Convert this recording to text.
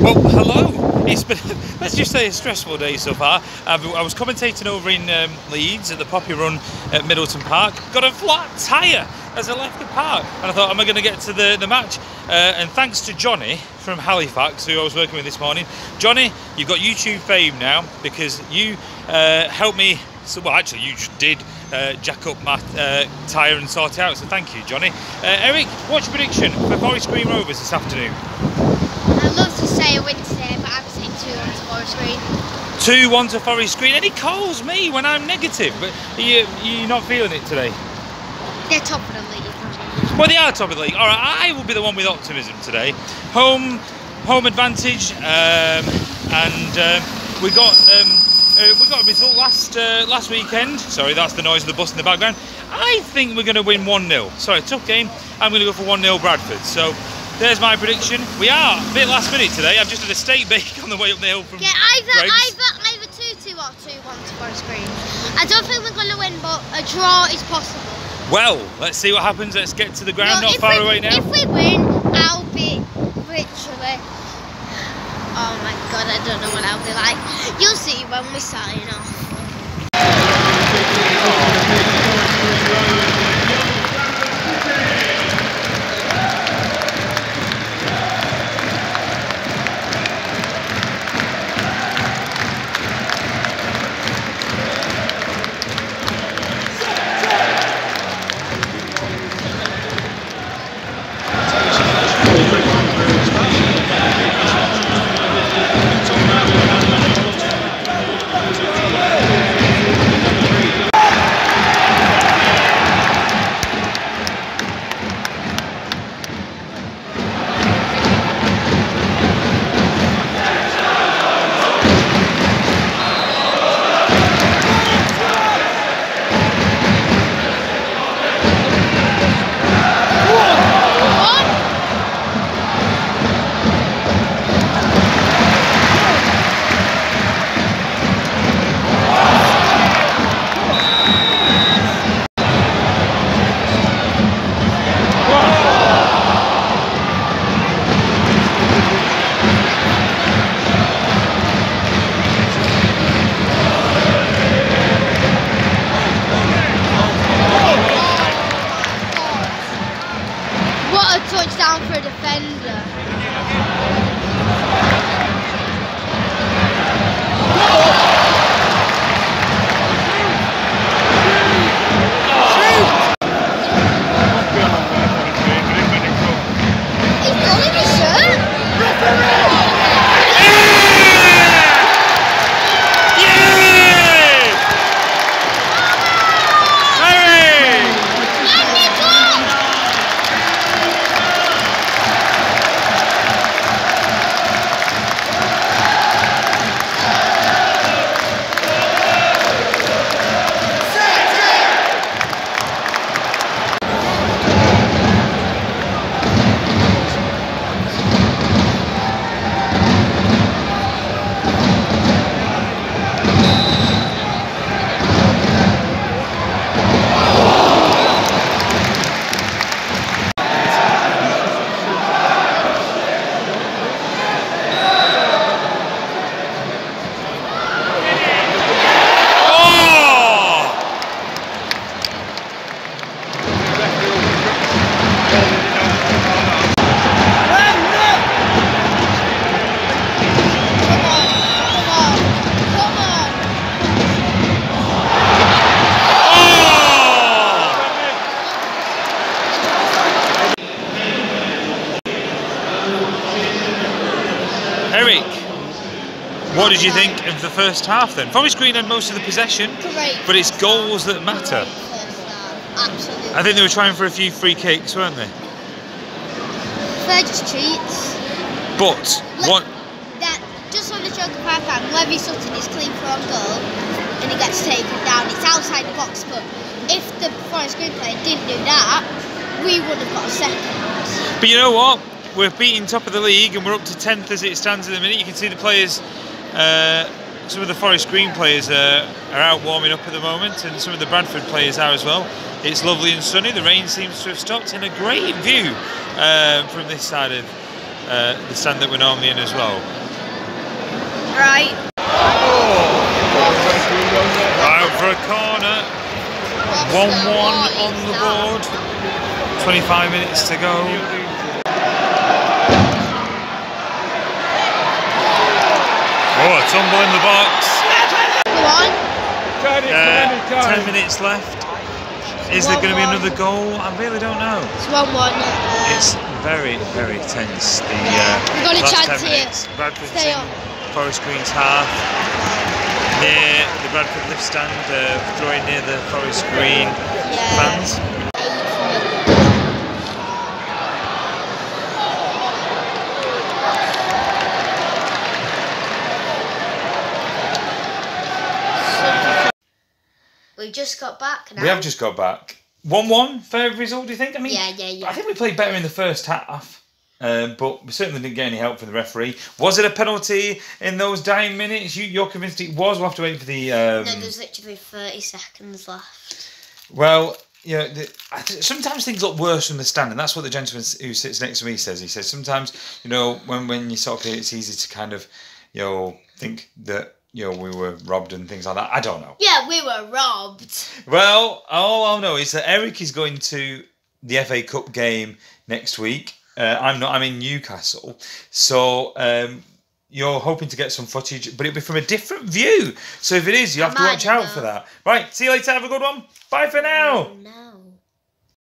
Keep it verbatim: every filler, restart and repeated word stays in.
Well, hello. It's been, let's just say, a stressful day so far. I've, I was commentating over in um, Leeds at the Poppy Run at Middleton Park. Got a flat tyre as I left the park, and I thought, am I going to get to the, the match? Uh, and thanks to Johnny from Halifax, who I was working with this morning. Johnny, you've got YouTube fame now because you uh, helped me. So, well, actually, you just did uh, jack up my uh, tyre and sort it out. So, thank you, Johnny. Uh, Eric, what's your prediction for Forest Green Rovers this afternoon? I'd love to say a win today, but I'm saying two one to Forest Green. two one to Forest Green, and he calls me when I'm negative. But are you, you're not feeling it today? They're top of the league. Well, they are top of the league. All right, I will be the one with optimism today. Home, home advantage, um, and uh, we got. Um, Uh, we got a result last uh, last weekend. Sorry, that's the noise of the bus in the background. I think we're going to win one nil. Sorry, tough game. I'm going to go for one nil Bradford. So there's my prediction. We are a bit last minute today. I've just had a steak bake on the way up the hill from. Yeah, either either either two two or two one to Forest Green. I don't think we're going to win, but a draw is possible. Well, let's see what happens. Let's get to the ground. No, not far we, away now. If we win, I'll be literally. Oh my god, I don't know what I'll be like. You'll see when we sign off. Touchdown for a defender. Eric, what did you think of the first half then? Forest Green had most of the possession, but it's goals that matter. Absolutely. I think they were trying for a few free kicks, weren't they? They're just cheats. But Le what? That just on the joke of my fan, Larry Sutton is clean for a goal, and he gets taken down. It's outside the box, but if the Forest Green player didn't do that, we would have got a second. But you know what? We're beating top of the league and we're up to tenth as it stands at the minute. You can see the players, uh, some of the Forest Green players uh, are out warming up at the moment, and some of the Bradford players are as well. It's lovely and sunny, the rain seems to have stopped, and a great view uh, from this side of uh, the stand that we're normally in as well. Right. Oh. Out for a corner. one one on the board. twenty-five minutes to go. Oh, a tumble in the box. Uh, ten minutes left. Is there going to be another goal? I really don't know. It's one one. Uh, it's very, very tense. The uh, We've got a chance here. Bradford City, Forest Green's half. Near the Bradford lift stand, uh, drawing near the Forest Green yeah. fans. We've just got back now. We have just got back. one one, fair result, do you think? I mean, yeah, yeah, yeah. I think we played better in the first half, uh, but we certainly didn't get any help from the referee. Was it a penalty in those dying minutes? You, you're convinced it was? We'll have to wait for the... Um... No, there's literally thirty seconds left. Well, you know, the, I th sometimes things look worse from the stand, and that's what the gentleman who sits next to me says. He says sometimes, you know, when, when you sort of play, it's easy to kind of, you know, think that... You know, we were robbed and things like that. I don't know. Yeah, we were robbed. Well, all I know is that Eric is going to the F A Cup game next week. Uh, I'm not. I'm in Newcastle. So um, you're hoping to get some footage, but it'll be from a different view. So if it is, you have I to watch out know. for that. Right, see you later. Have a good one. Bye for now. Oh, no.